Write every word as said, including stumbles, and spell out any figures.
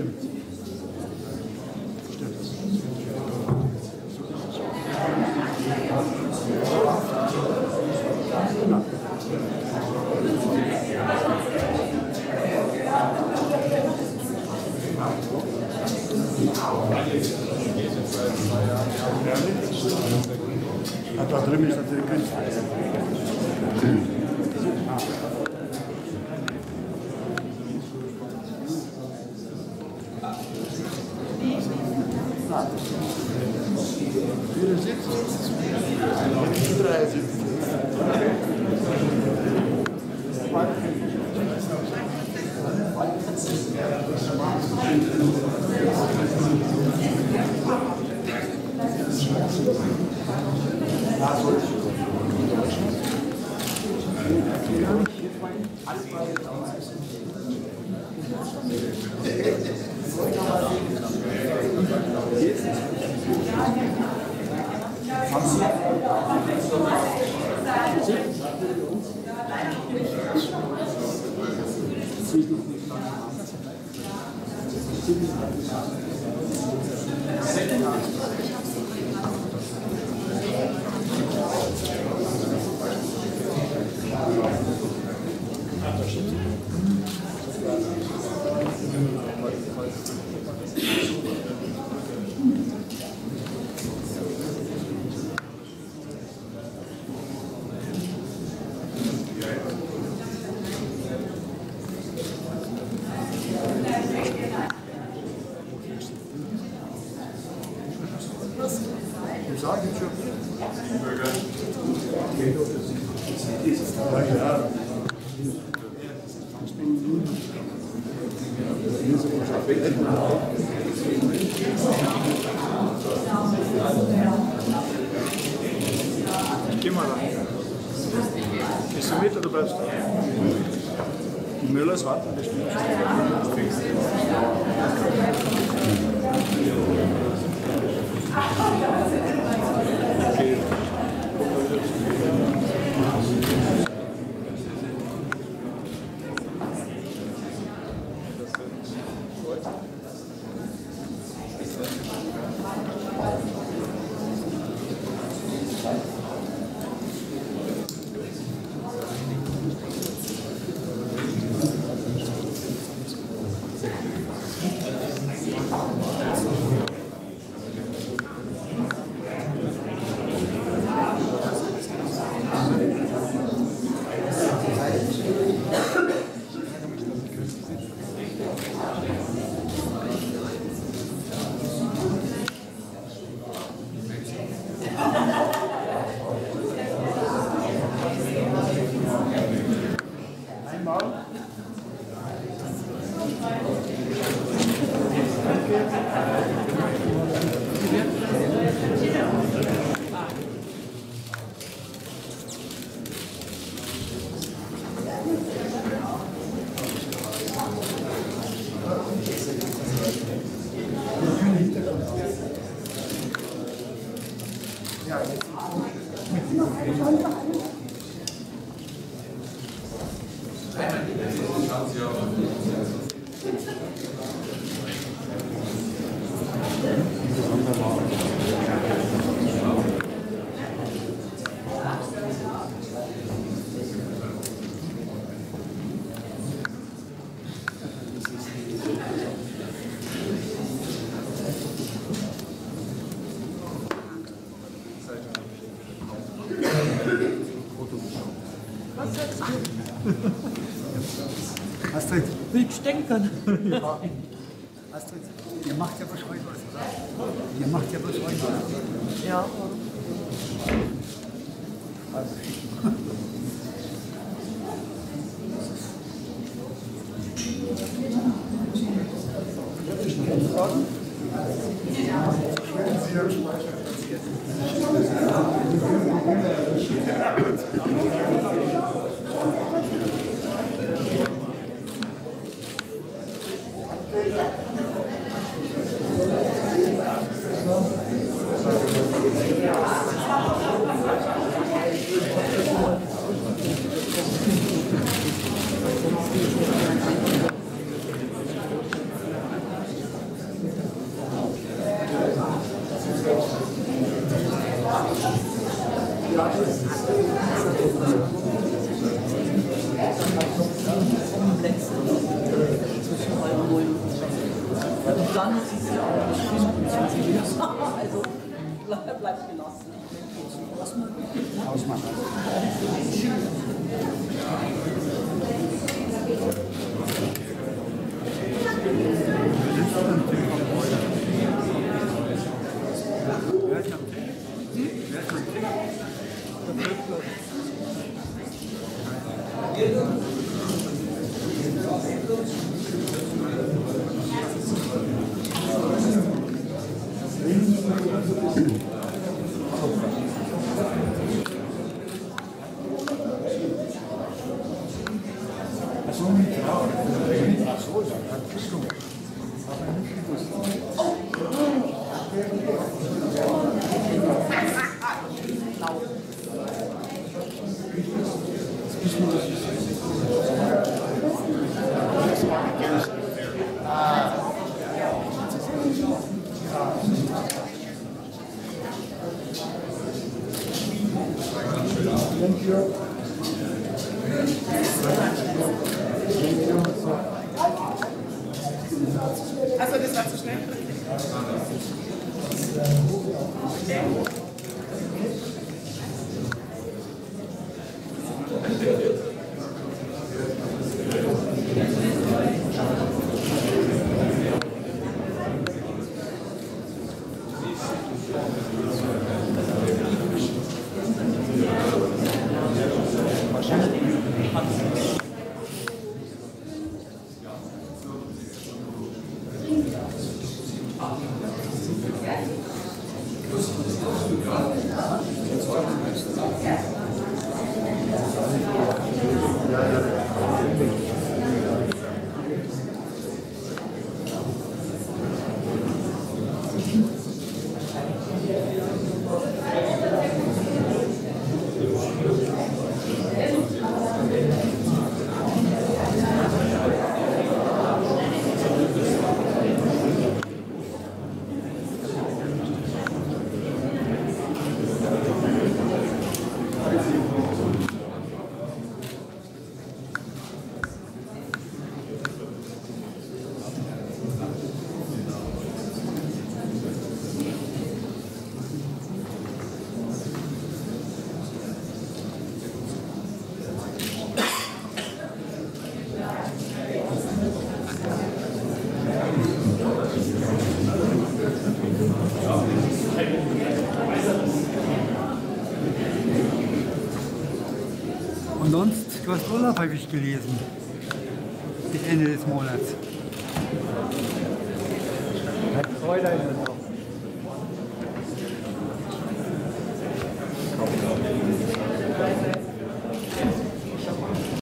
Stimmt. Stimmt. Ja. Da drüben ist natürlich günstig. Astrid, nicht stänkern. Ja. Astrid, ihr macht ja was heute, oder? Ihr macht ja was heute. Ja. Also. Thank you. Also bleibt gelassen. Ausmachen. Urlaub habe ich gelesen, bis Ende des Monats. Herr Kreuder ist es auch.